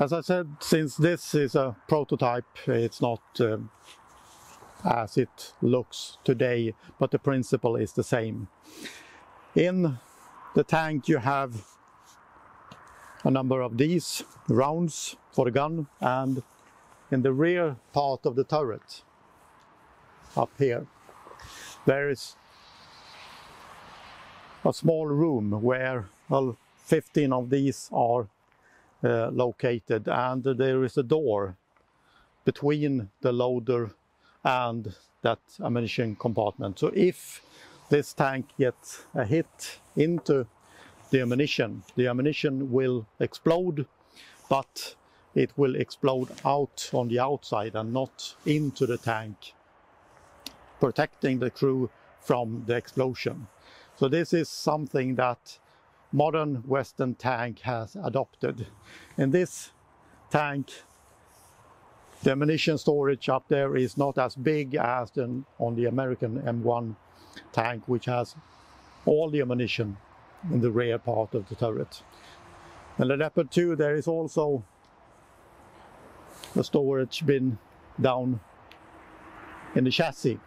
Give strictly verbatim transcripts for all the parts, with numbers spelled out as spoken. As I said, since this is a prototype, it's not uh, as it looks today, but the principle is the same. In the tank you have a number of these rounds for the gun, and in the rear part of the turret, up here, there is a small room where well, fifteen of these are Uh, located, and there is a door between the loader and that ammunition compartment. So if this tank gets a hit into the ammunition, the ammunition will explode, but it will explode out on the outside and not into the tank, protecting the crew from the explosion. So this is something that modern Western tank has adopted. In this tank, the ammunition storage up there is not as big as the, on the American M one tank, which has all the ammunition in the rear part of the turret. In the Leopard two, there is also a storage bin down in the chassis,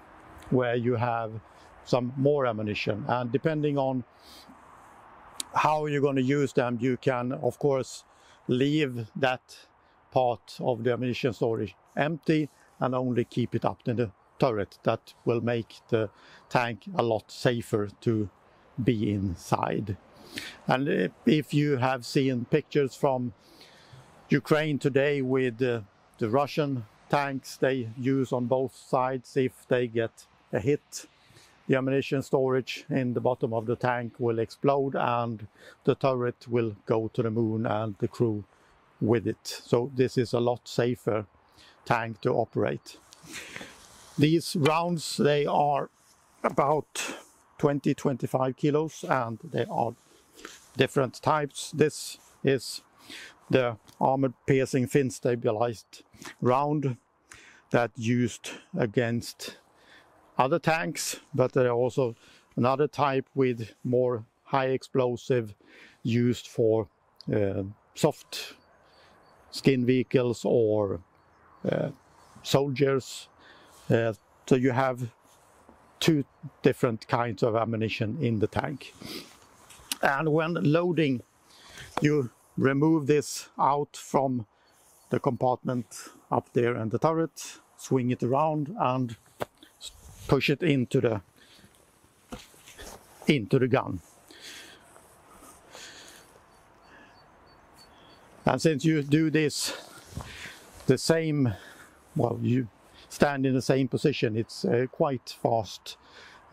where you have some more ammunition, and depending on how you're going to use them, you can of course leave that part of the ammunition storage empty and only keep it up in the turret. That will make the tank a lot safer to be inside. And if you have seen pictures from Ukraine today with the, the Russian tanks they use on both sides, if they get a hit, the ammunition storage in the bottom of the tank will explode and the turret will go to the moon and the crew with it. So this is a lot safer tank to operate. These rounds, they are about twenty to twenty-five kilos, and they are different types. This is the armored piercing fin stabilized round that used against other tanks, but there are also another type with more high explosive used for uh, soft skin vehicles or uh, soldiers. Uh, so you have two different kinds of ammunition in the tank. And when loading, you remove this out from the compartment up there and the turret, swing it around and push it into the into the gun. And since you do this the same, well, you stand in the same position, it's uh, quite fast,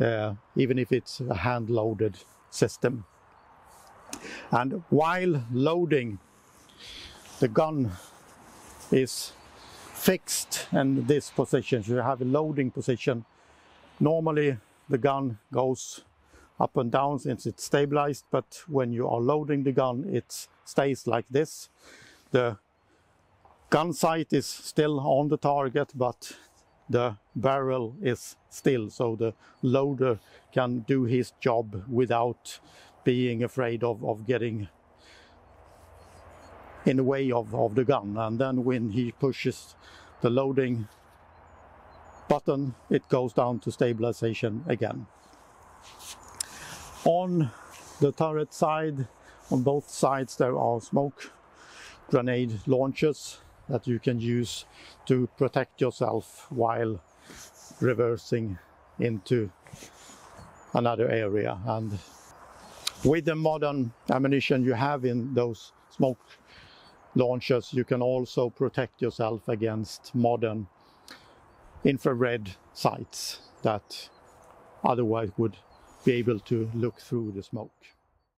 uh, even if it's a hand-loaded system. And while loading, the gun is fixed in this position, so you have a loading position. Normally the gun goes up and down since it's stabilized, but when you are loading the gun it stays like this. The gun sight is still on the target, but the barrel is still, so the loader can do his job without being afraid of, of getting in the way of, of the gun. And then when he pushes the loading button, it goes down to stabilization again. On the turret side, on both sides, there are smoke grenade launchers that you can use to protect yourself while reversing into another area. And with the modern ammunition you have in those smoke launchers, you can also protect yourself against modern infrared sights that otherwise would be able to look through the smoke.